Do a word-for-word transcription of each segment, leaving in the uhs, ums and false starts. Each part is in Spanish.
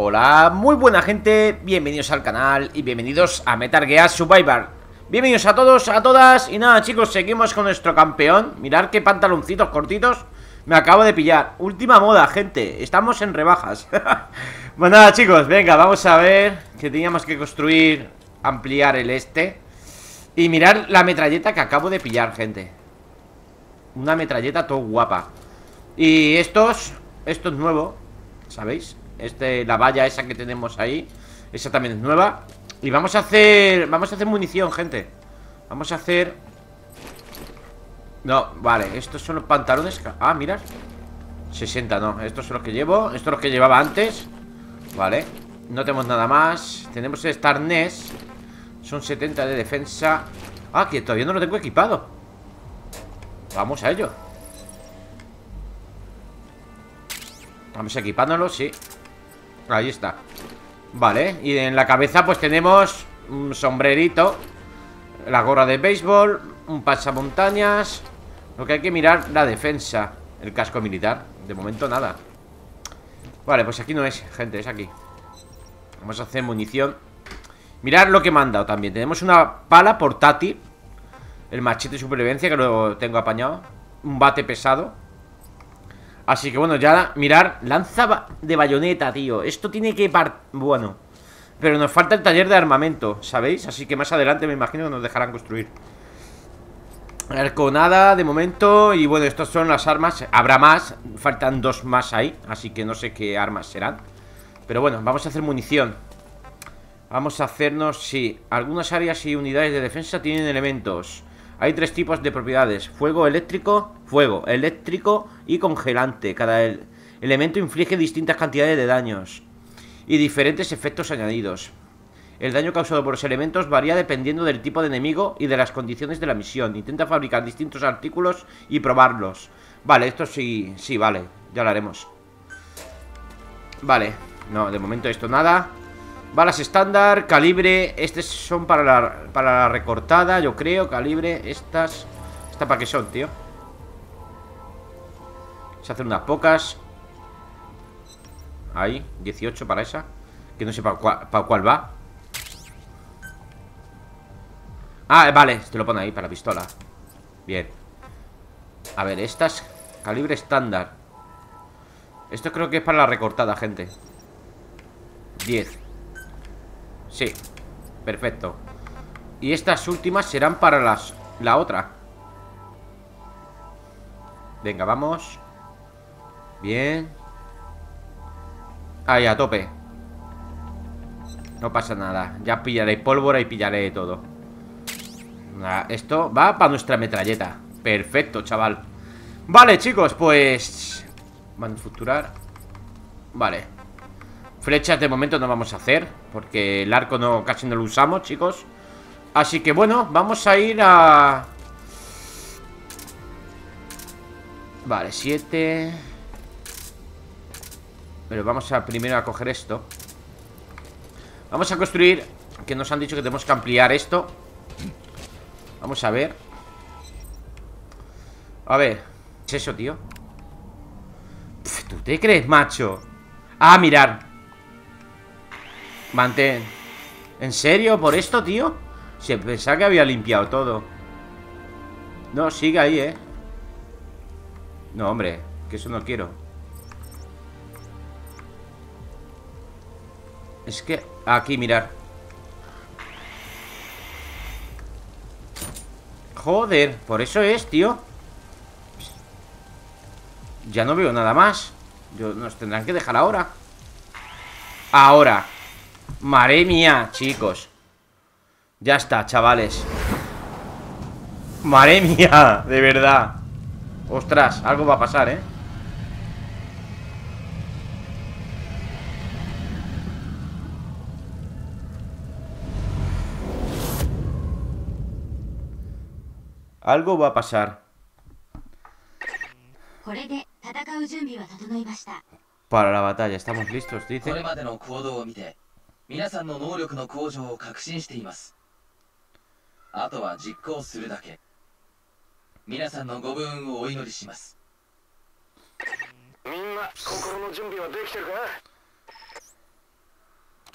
Hola, muy buena gente, bienvenidos al canal y bienvenidos a Metal Gear Survive. Bienvenidos a todos, a todas. Y nada chicos, seguimos con nuestro campeón. Mirad qué pantaloncitos cortitos me acabo de pillar, última moda gente. Estamos en rebajas. Bueno nada chicos, venga, vamos a ver. Que teníamos que construir, ampliar el este. Y mirad la metralleta que acabo de pillar gente. Una metralleta todo guapa. Y estos, esto es nuevo, ¿sabéis? Este, la valla esa que tenemos ahí, esa también es nueva. Y vamos a hacer, vamos a hacer munición, gente. Vamos a hacer... No, vale, estos son los pantalones. Ah, mirad, sesenta, no, estos son los que llevo, estos son los que llevaba antes. Vale, no tenemos nada más. Tenemos el Starness. Son setenta de defensa. Ah, que todavía no lo tengo equipado. Vamos a ello. Vamos equipándolo, sí. Ahí está. Vale, y en la cabeza pues tenemos un sombrerito, la gorra de béisbol, un pasamontañas. Lo que hay que mirar, la defensa, el casco militar. De momento nada. Vale, pues aquí no es, gente, es aquí. Vamos a hacer munición. Mirad lo que me han dado también. Tenemos una pala portátil, el machete de supervivencia que luego tengo apañado, un bate pesado. Así que bueno, ya mirar, lanza de bayoneta, tío. Esto tiene que par... Bueno, pero nos falta el taller de armamento, ¿sabéis? Así que más adelante me imagino que nos dejarán construir. Arconada de momento. Y bueno, estas son las armas. Habrá más, faltan dos más ahí. Así que no sé qué armas serán. Pero bueno, vamos a hacer munición. Vamos a hacernos, sí. Algunas áreas y unidades de defensa tienen elementos. Hay tres tipos de propiedades: fuego eléctrico, fuego eléctrico y congelante. Cada el elemento inflige distintas cantidades de daños y diferentes efectos añadidos. El daño causado por los elementos varía dependiendo del tipo de enemigo y de las condiciones de la misión. Intenta fabricar distintos artículos y probarlos. Vale, esto sí, sí, vale, ya lo haremos. Vale, no, de momento esto nada. Balas estándar, calibre. Estas son para la, para la recortada, yo creo, calibre. Estas, ¿estas para qué son, tío? Se hacen unas pocas. Ahí, dieciocho para esa. Que no sé para cuál, para cuál va. Ah, vale, te lo pone ahí, para la pistola. Bien. A ver, estas, calibre estándar. Esto creo que es para la recortada, gente. Diez. Sí, perfecto. Y estas últimas serán para las la otra. Venga, vamos. Bien. Ahí, a tope. No pasa nada. Ya pillaré pólvora y pillaré todo. Nada, esto va para nuestra metralleta. Perfecto, chaval. Vale, chicos, pues... manufacturar. Vale. Flechas de momento no vamos a hacer, porque el arco no, casi no lo usamos, chicos. Así que bueno, vamos a ir a... Vale, siete. Pero vamos a primero a coger esto. Vamos a construir, que nos han dicho que tenemos que ampliar esto. Vamos a ver. A ver, ¿qué es eso, tío? Pff, ¿tú te crees, macho? Ah, mirad. Mantén. ¿En serio? ¿Por esto, tío? Se pensaba que había limpiado todo. No, sigue ahí, eh. No, hombre, que eso no quiero. Es que... Aquí, mirar. Joder, por eso es, tío. Ya no veo nada más. Yo, nos tendrán que dejar ahora. Ahora. Madre mía, chicos. Ya está, chavales. Madre mía, de verdad. Ostras, algo va a pasar, ¿eh? Algo va a pasar. Para la batalla, estamos listos, dice.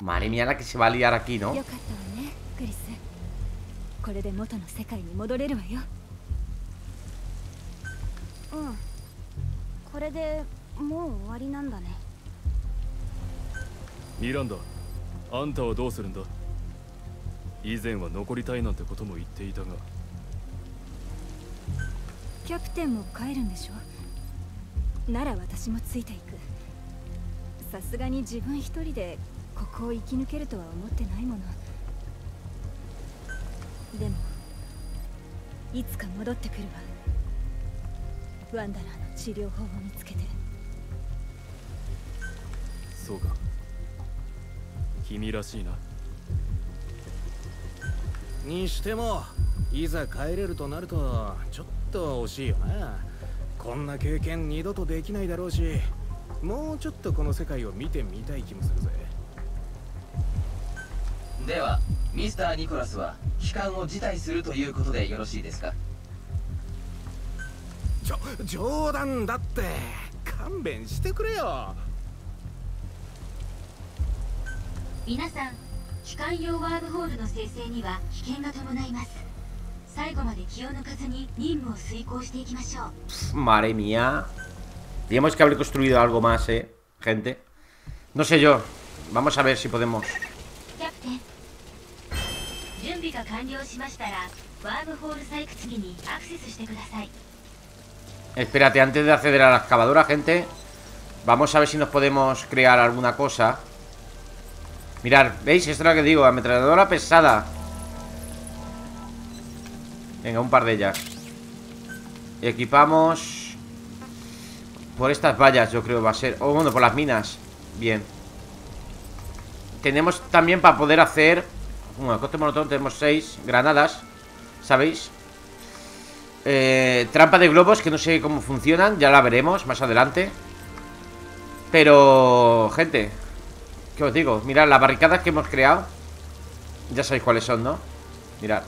Madre mía, la que se va a liar aquí, ¿no?では、ミスターニコラスは帰還を辞退するということでよろしいですか？ Madre mía. Teníamos que haber construido algo más, eh, gente. No sé yo. Vamos a ver si podemos. Espérate, antes de acceder a la excavadora, gente, vamos a ver si nos podemos crear alguna cosa. Mirad, ¿veis? Esto es lo que digo, ametralladora pesada. Venga, un par de ellas. Equipamos. Por estas vallas, yo creo va a ser. Oh, bueno, por las minas. Bien. Tenemos también para poder hacer. Bueno, coste monotón, tenemos seis granadas. ¿Sabéis? Eh, trampa de globos, que no sé cómo funcionan. Ya la veremos más adelante. Pero, gente, ¿qué os digo? Mirad, las barricadas que hemos creado. Ya sabéis cuáles son, ¿no? Mirad.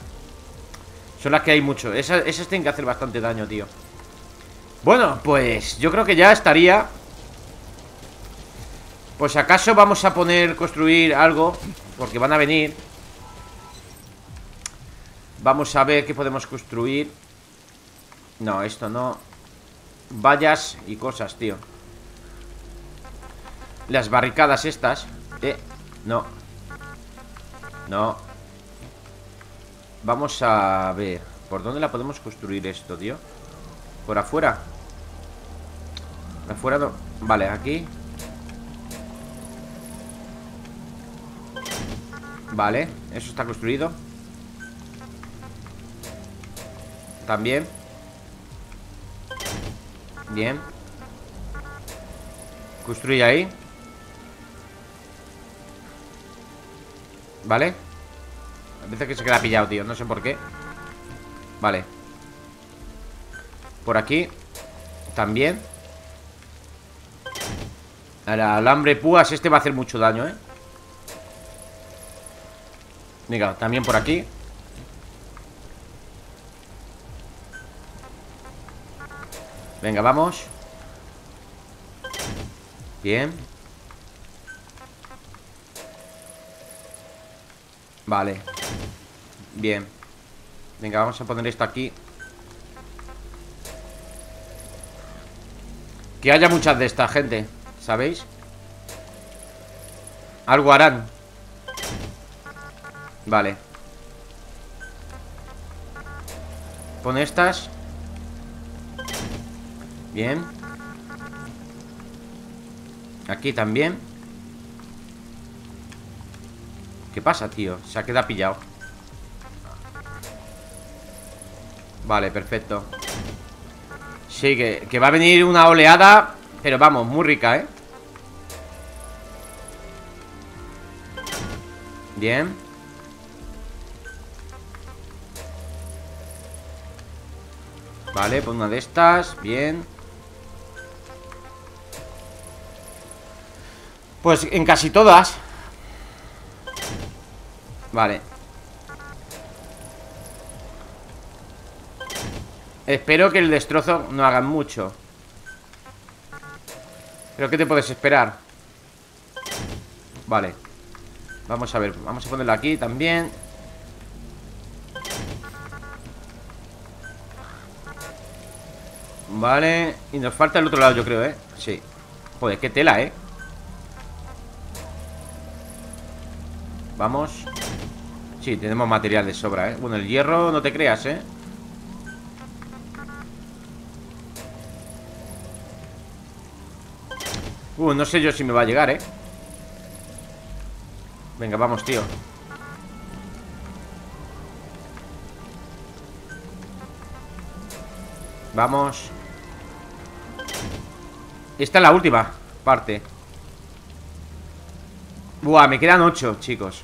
Son las que hay mucho. Esas, esas tienen que hacer bastante daño, tío. Bueno, pues yo creo que ya estaría. Pues acaso vamos a poner construir algo, porque van a venir. Vamos a ver qué podemos construir. No, esto no. Vallas y cosas, tío. Las barricadas estas. Eh, no. No. Vamos a ver. ¿Por dónde la podemos construir esto, tío? ¿Por afuera? Por afuera no. Vale, aquí. Vale, eso está construido. También. Bien. Construye ahí. Vale. A veces que se queda pillado, tío. No sé por qué. Vale. Por aquí. También. El alambre púas este va a hacer mucho daño, eh. Venga, también por aquí. Venga, vamos. Bien. Vale. Bien. Venga, vamos a poner esto aquí. Que haya muchas de esta, gente, ¿sabéis? Algo harán. Vale. Pon estas. Bien. Aquí también. ¿Qué pasa, tío? Se ha quedado pillado. Vale, perfecto. Sí, que, que va a venir una oleada. Pero vamos, muy rica, ¿eh? Bien. Vale, pon una de estas. Bien. Pues en casi todas. Vale. Espero que el destrozo no haga mucho. Pero ¿qué te puedes esperar? Vale. Vamos a ver, vamos a ponerlo aquí también. Vale, y nos falta el otro lado, yo creo, ¿eh? Sí. Joder, qué tela, ¿eh? Vamos. Sí, tenemos material de sobra, ¿eh? Bueno, el hierro no te creas, ¿eh? Uh, no sé yo si me va a llegar, ¿eh? Venga, vamos, tío. Vamos. Esta es la última parte. Buah, me quedan ocho, chicos.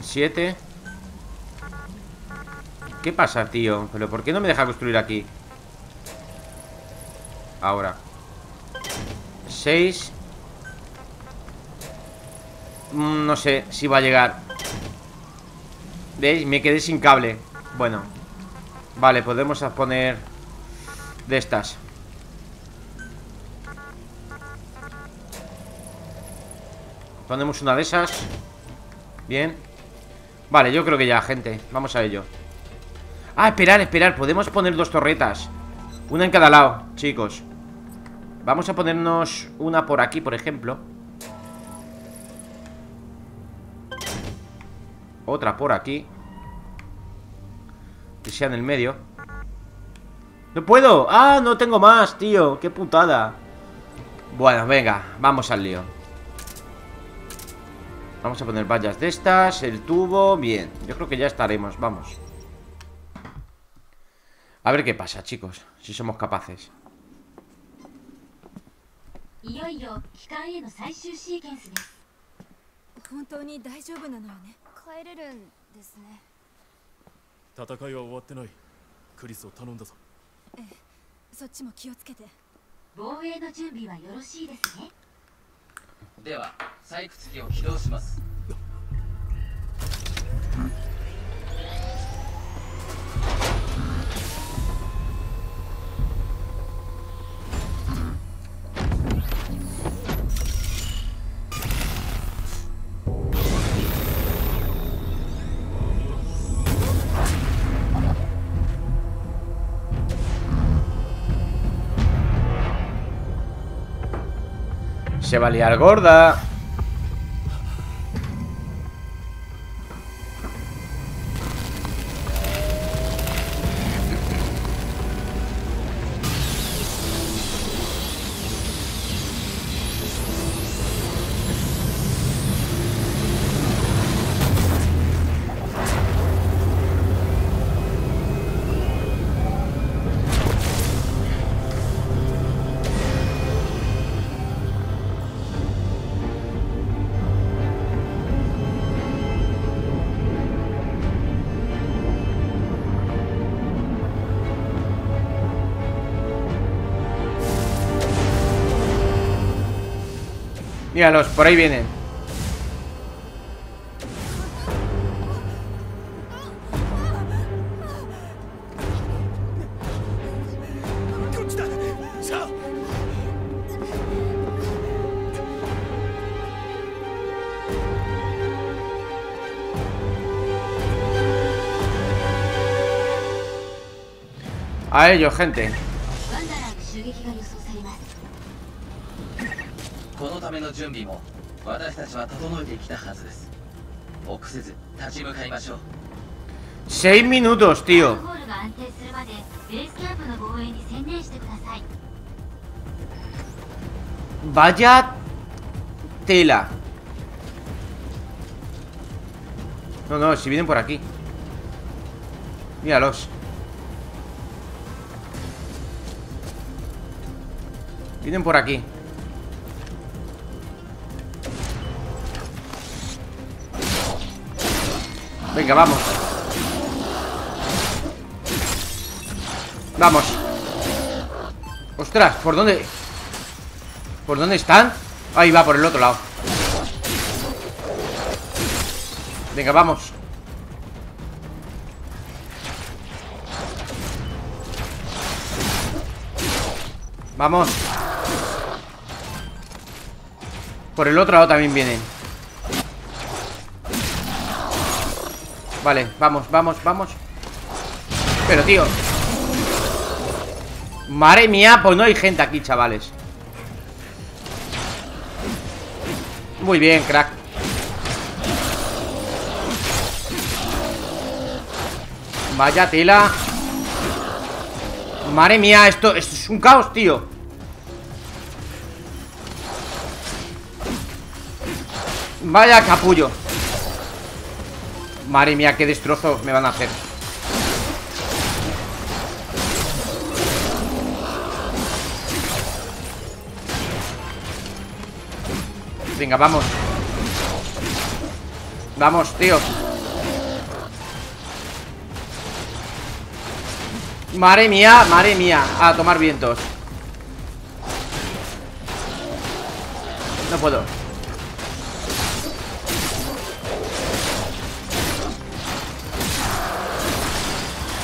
Siete. ¿Qué pasa, tío? ¿Pero por qué no me deja construir aquí? Ahora. Seis. mm, No sé si va a llegar. ¿Veis? Me quedé sin cable. Bueno. Vale, podemos poner de estas. Ponemos una de esas. Bien. Vale, yo creo que ya, gente. Vamos a ello. Ah, esperar, esperar. Podemos poner dos torretas. Una en cada lado, chicos. Vamos a ponernos una por aquí, por ejemplo. Otra por aquí. Que sea en el medio. ¡No puedo! ¡Ah, no tengo más, tío! ¡Qué putada! Bueno, venga, vamos al lío. Vamos a poner vallas de estas. El tubo, bien. Yo creo que ya estaremos, vamos. A ver qué pasa, chicos. Si somos capaces. Se va a liar gorda. Míralos, por ahí vienen. A ellos, gente. Seis minutos, tío. Vaya tela. No, no, si vienen por aquí. Míralos. Vienen por aquí. Venga, vamos. Vamos. Ostras, ¿por dónde? ¿Por dónde están? Ahí va, por el otro lado. Venga, vamos. Vamos. Por el otro lado también vienen. Vale, vamos, vamos, vamos. Pero, tío. Madre mía, pues no hay gente aquí, chavales. Muy bien, crack. Vaya tela. Madre mía, esto, esto es un caos, tío. Vaya capullo. Madre mía, qué destrozo me van a hacer. Venga, vamos. Vamos, tío. Madre mía, madre mía. A tomar vientos. No puedo.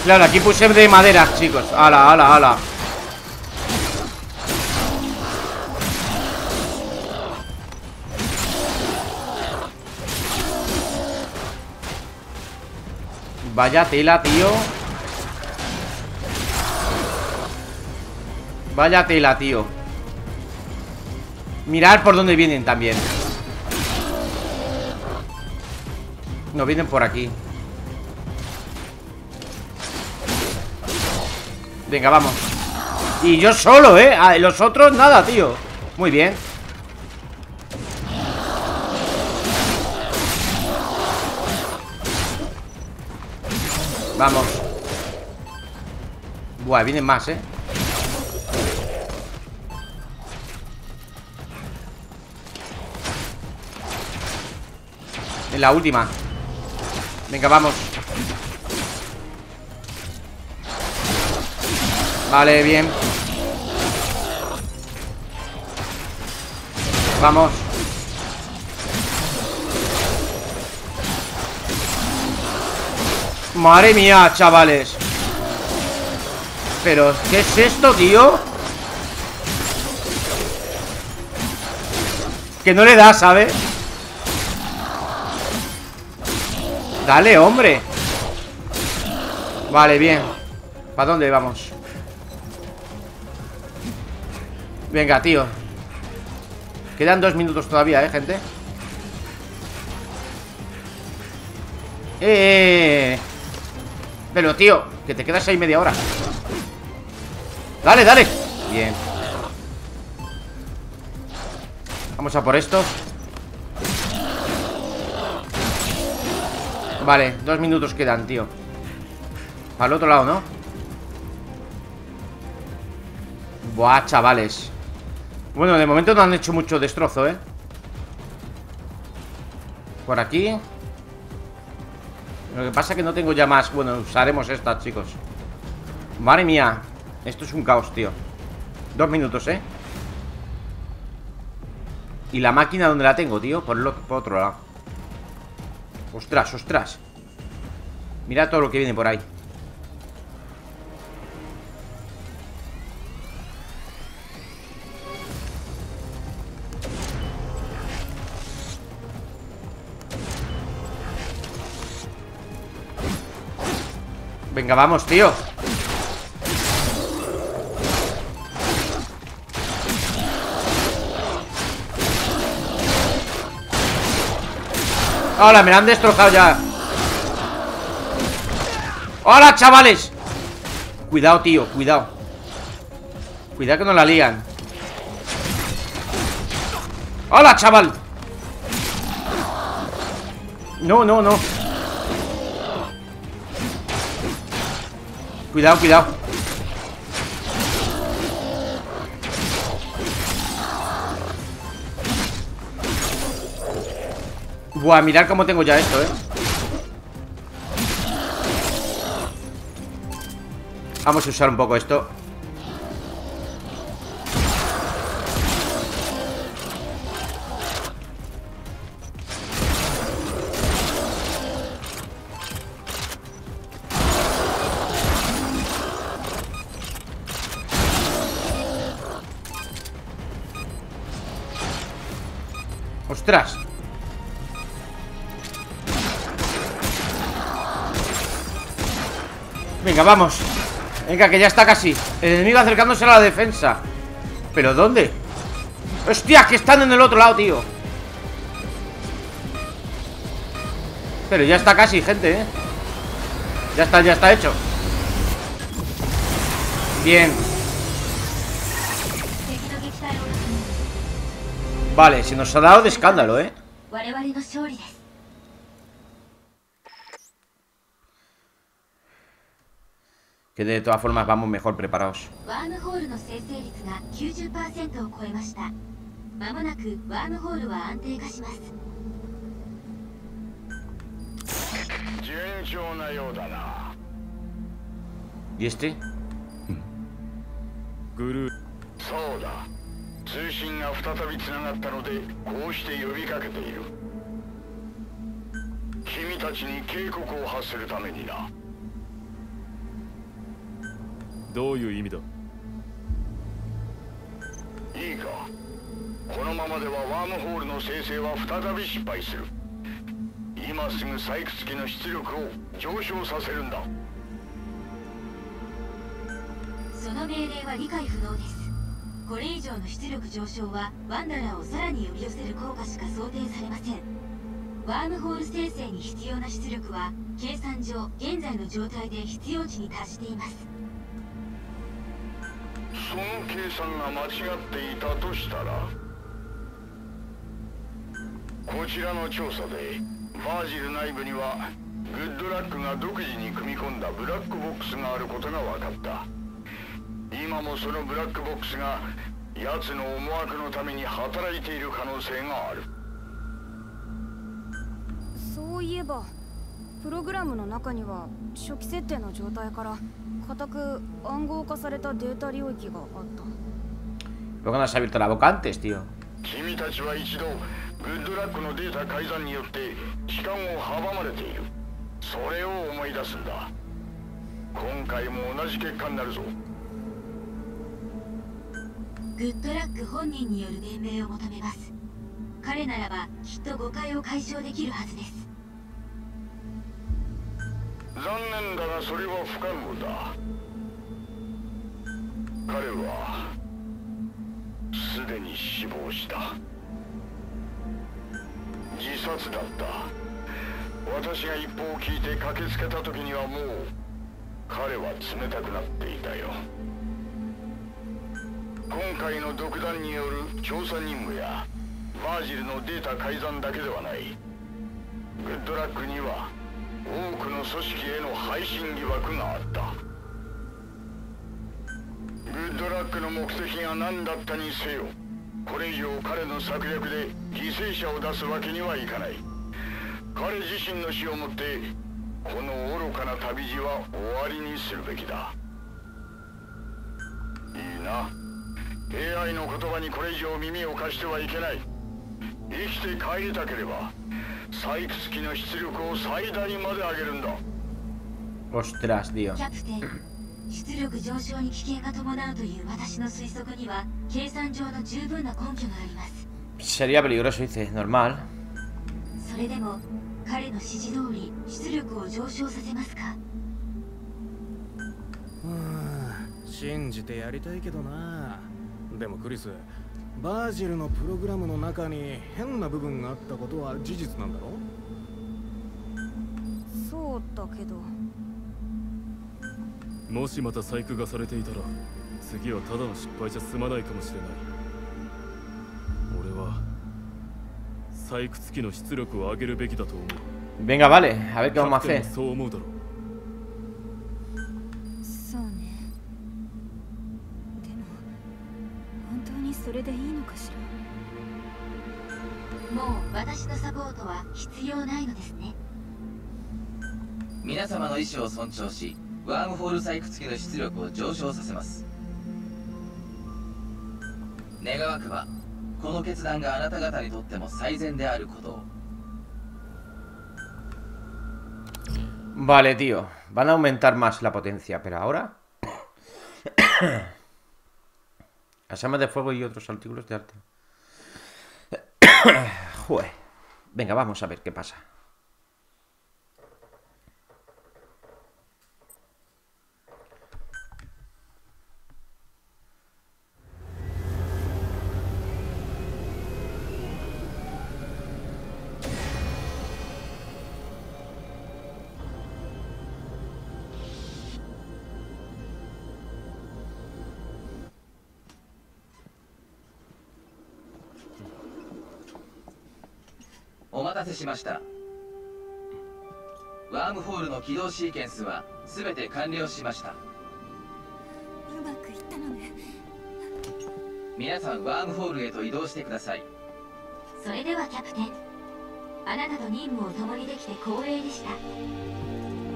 Claro, aquí puse de madera, chicos. Ala, ala, ala. Vaya tela, tío. Vaya tela, tío. Mirad por dónde vienen también. No, vienen por aquí. Venga, vamos. Y yo solo, ¿eh? A los otros nada, tío. Muy bien. Vamos. Buah, vienen más, ¿eh? En la última. Venga, vamos. Vale, bien. Vamos. Madre mía, chavales. Pero, ¿qué es esto, tío? Que no le da, ¿sabes? Dale, hombre. Vale, bien. ¿Para dónde vamos? Venga, tío. Quedan dos minutos todavía, ¿eh, gente? Eh... Pero, tío, que te quedas ahí media hora. Dale, dale. Bien. Vamos a por estos. Vale, dos minutos quedan, tío. Para el otro lado, ¿no? Buah, chavales. Bueno, de momento no han hecho mucho destrozo, ¿eh? Por aquí. Lo que pasa es que no tengo ya más. Bueno, usaremos estas, chicos. Madre mía. Esto es un caos, tío. Dos minutos, ¿eh? ¿Y la máquina dónde la tengo, tío? Por, lo, por otro lado. Ostras, ostras. Mira todo lo que viene por ahí. Venga, vamos, tío. Hola, me la han destrozado ya. Hola, chavales. Cuidado, tío, cuidado. Cuidado que no la lían. Hola, chaval. No, no, no. Cuidado, cuidado. Buah, mirad cómo tengo ya esto, eh. Vamos a usar un poco esto. ¡Ostras! Venga, vamos. Venga, que ya está casi. El enemigo acercándose a la defensa. ¿Pero dónde? ¡Hostia! Que están en el otro lado, tío. Pero ya está casi, gente, ¿eh? Ya está, ya está hecho. Bien. Vale, se nos ha dado de escándalo, ¿eh? Que de todas formas vamos mejor preparados. ¿Y este? ¿Por qué no has abierto la boca antes, tío? Ostras, tío. Sería peligroso, dice, normal. Venga, vale, a ver qué vamos a hacer. Vale, tío. Van a aumentar más la potencia, pero ahora... Las armas de fuego y otros artículos de arte. Joder. Venga, vamos a ver qué pasa.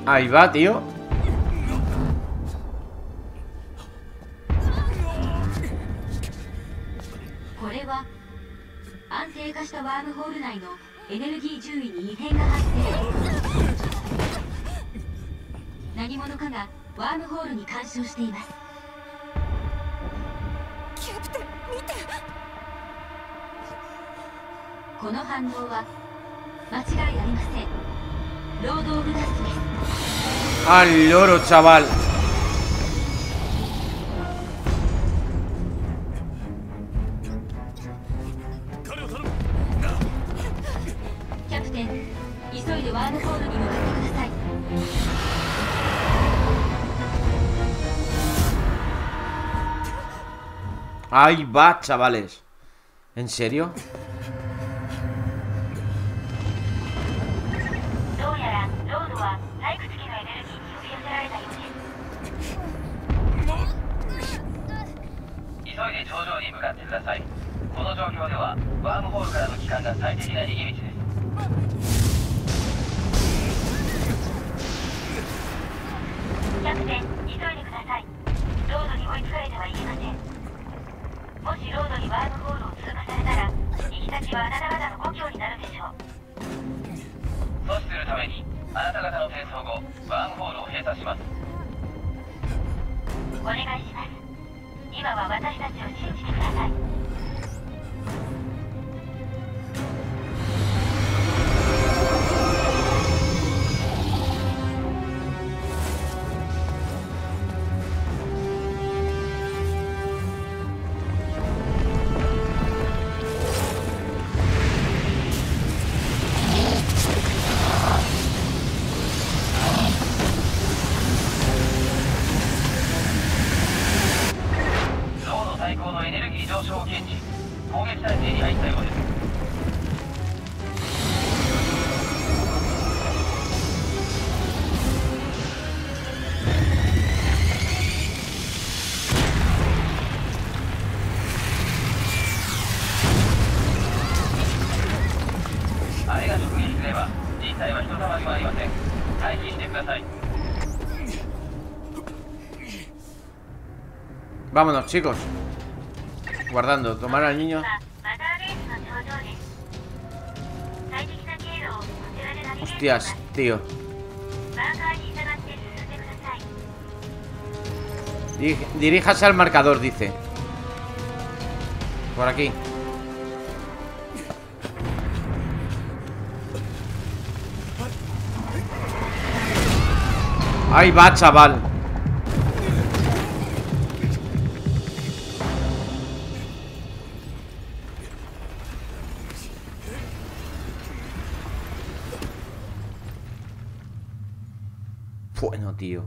Ahí va, tío. Al loro, chaval. Ahí va, chavales. ¿En serio? Vámonos, chicos. Guardando, tomar al niño. Hostias, tío. Diríjase al marcador, dice. Por aquí. Ahí va, chaval. Bueno, tío.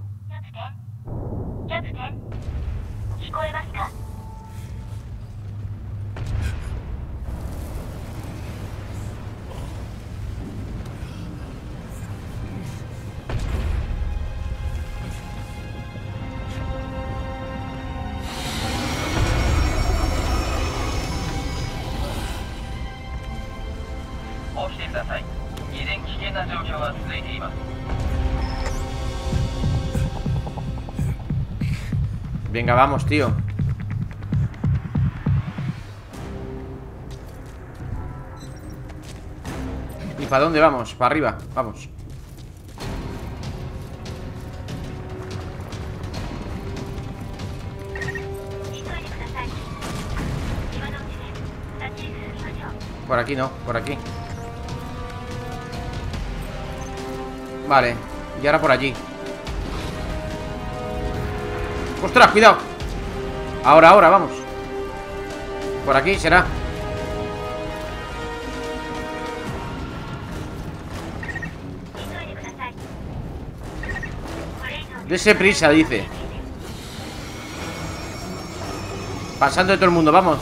Venga, vamos, tío. ¿Y para dónde vamos? Para arriba, vamos. por aquí no, por aquí. Vale, y ahora por allí. ¡Ostras, cuidado! Ahora, ahora, vamos. Por aquí será. Dese prisa, dice. Pasando de todo el mundo, vamos.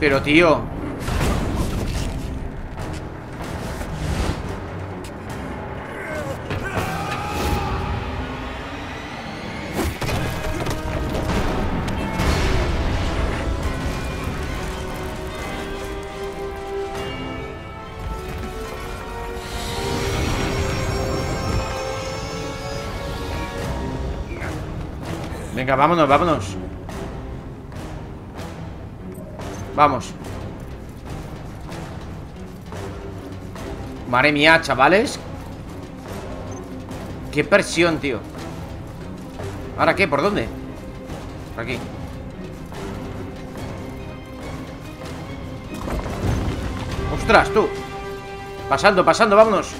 Pero, tío. Venga, vámonos, vámonos. Vamos. Madre mía, chavales. Qué presión, tío. ¿Ahora qué? ¿Por dónde? Por aquí. ¡Ostras, tú! Pasando, pasando, vámonos.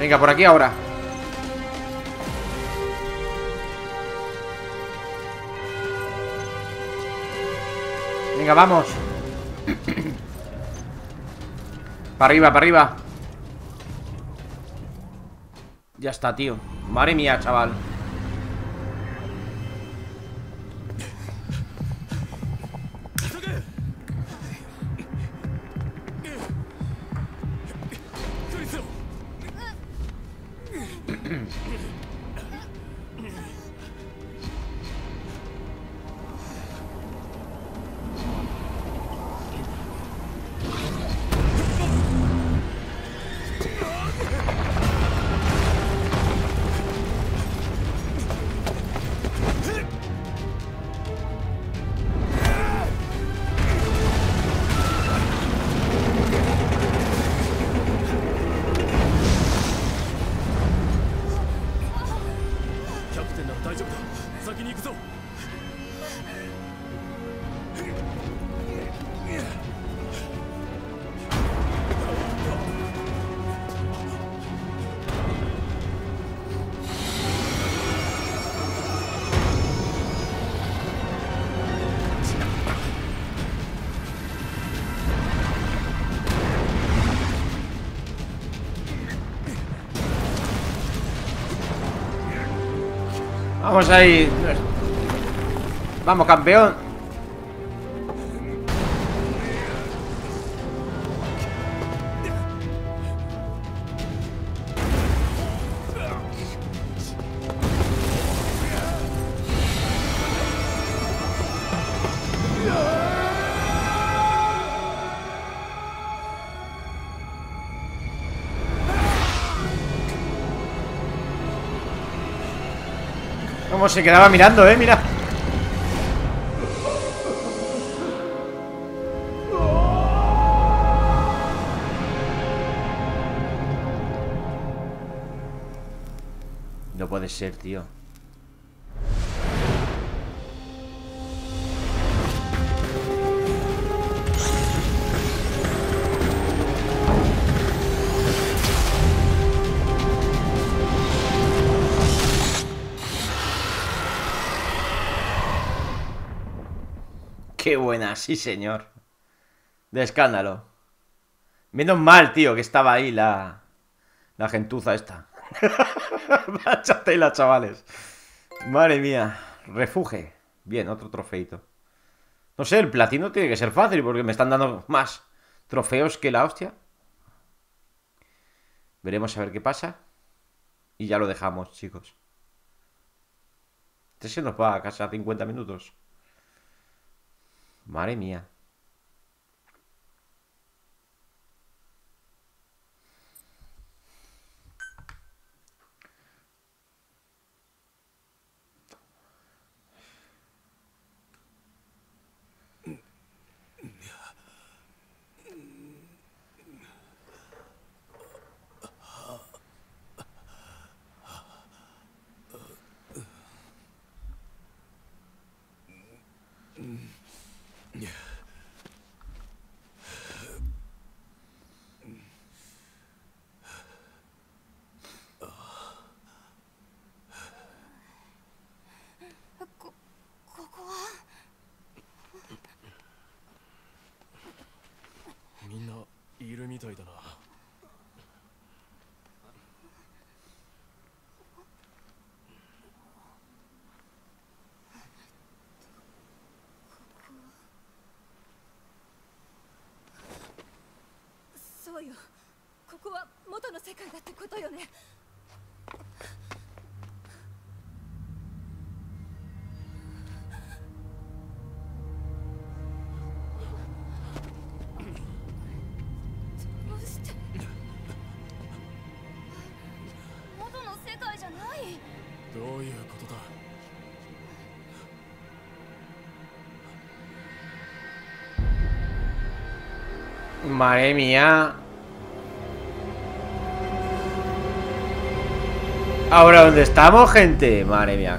Venga, por aquí ahora. Venga, vamos. Para arriba, para arriba. Ya está, tío. Madre mía, chaval. Vamos ahí. Vamos, campeón. Cómo se quedaba mirando, eh, mira. No puede ser, tío. Qué buena, sí señor. De escándalo. Menos mal, tío, que estaba ahí la... La gentuza esta. Vaya tela, chavales. Madre mía. Refuge. Bien, otro trofeito. No sé, el platino tiene que ser fácil, porque me están dando más trofeos que la hostia. Veremos a ver qué pasa. Y ya lo dejamos, chicos. Este se nos va a casa cincuenta minutos. Madre mía. みんないるみたいだな。そうよ、ここは元の世界だってことよね。Madre mía. Ahora, ¿dónde estamos, gente? Madre mía.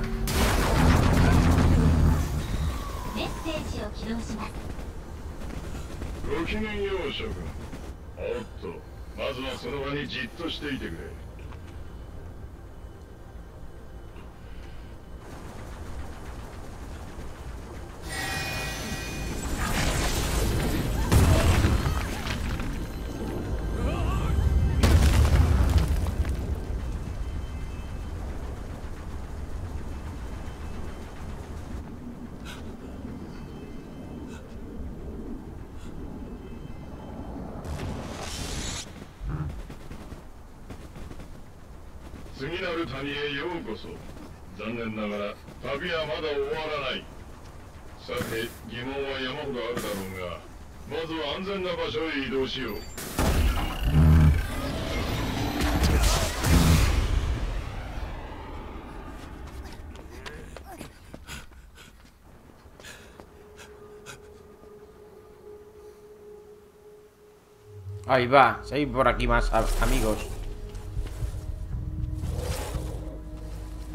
Ahí va, se hay por aquí más amigos.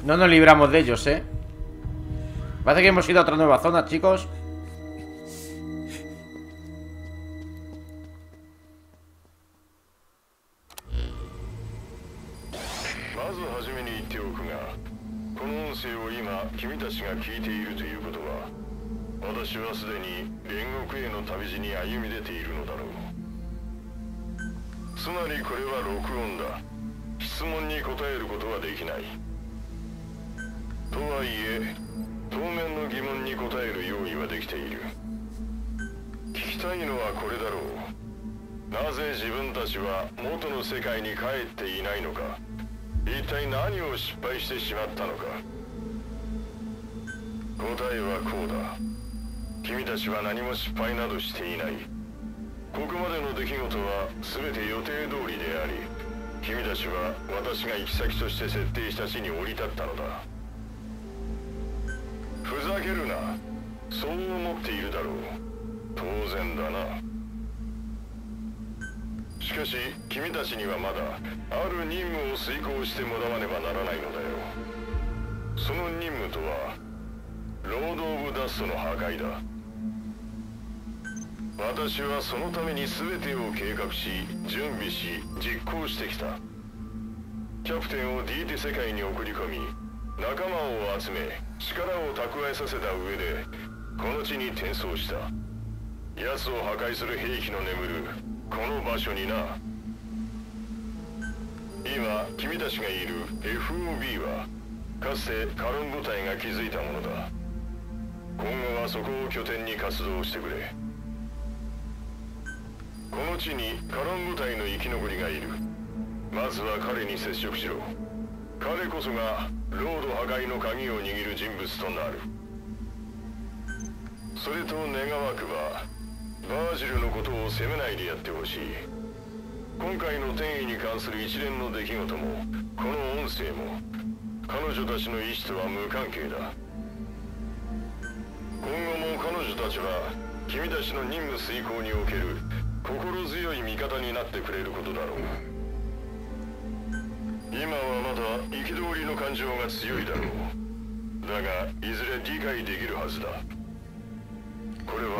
No nos libramos de ellos, eh. Parece que hemos ido a otra nueva zona, chicos.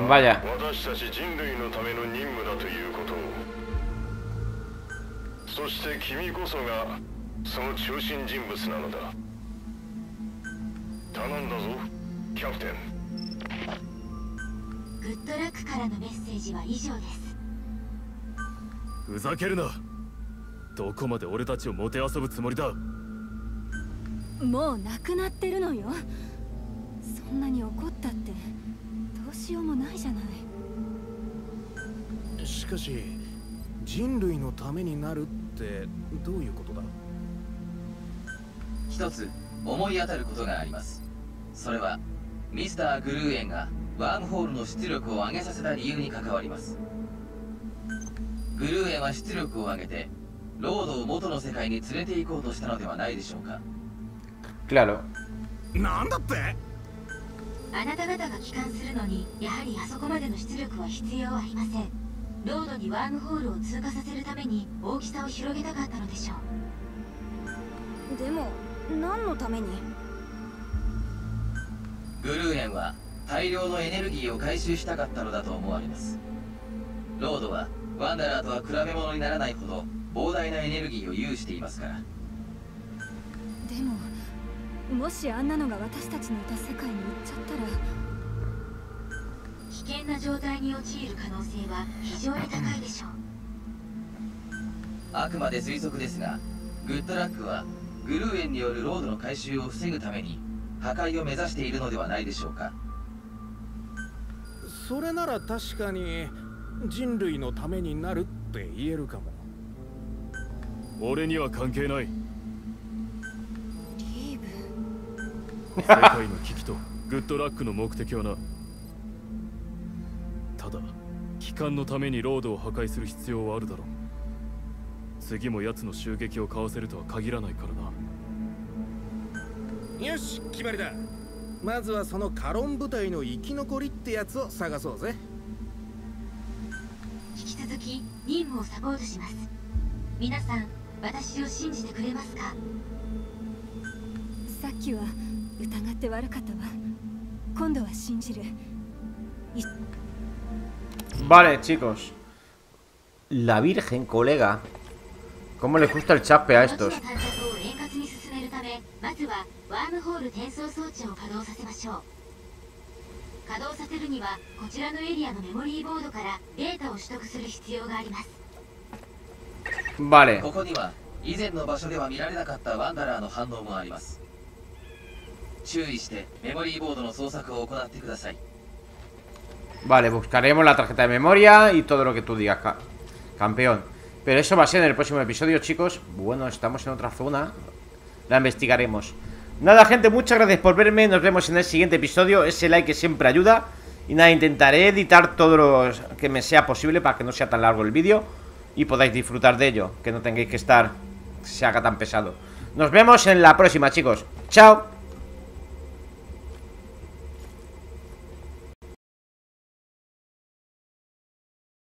Vaya. ふざけるな。どこまで俺たちをもてあそぶつもりだ。もうなくなってるのよ。そんなに怒ったってどうしようもないじゃない。しかし人類のためになるってどういうことだ。一つ思い当たることがあります。それはミスター・グルーエンがワームホールの出力を上げさせた理由に関わります。グルーエンは出力を上げてロードを元の世界に連れて行こうとしたのではないでしょうか。Claro。なんだって。あなた方が帰還するのにやはりあそこまでの出力は必要ありません。ロードにワームホールを通過させるために大きさを広げたかったのでしょう。でも何のために。グルーエンは大量のエネルギーを回収したかったのだと思われます。ロードはワンダラーとは比べ物にならないほど膨大なエネルギーを有していますから。でももしあんなのが私たちのいた世界に行っちゃったら危険な状態に陥る可能性は非常に高いでしょう。あくまで推測ですが、グッドラックはグルーエンによるロードの回収を防ぐために破壊を目指しているのではないでしょうか。それなら確かに人類のためになるって言えるかも。俺には関係ない。リーブ。世界の危機とグッドラックの目的はな。ただ、帰還のためにロードを破壊する必要はあるだろう。次も奴の襲撃をかわせるとは限らないからな。よし、決まりだ。まずはそのカロン部隊の生き残りってやつを探そうぜ。引き続き任務をサポートします。皆さん、私を信じてくれますか。さっきは疑って悪かったわ。今度は信じる。Vale, chicos. La Virgen, colega. ¿Cómo les gusta el chape a estos? Vale. Vale, buscaremos la tarjeta de memoria y todo lo que tú digas, ca campeón. Pero eso va a ser en el próximo episodio, chicos. Bueno, estamos en otra zona. La investigaremos. Nada, gente, muchas gracias por verme. Nos vemos en el siguiente episodio. Ese like que siempre ayuda. Y nada, intentaré editar todo lo que me sea posible para que no sea tan largo el vídeo y podáis disfrutar de ello, que no tengáis que estar, que se haga tan pesado. Nos vemos en la próxima, chicos. Chao.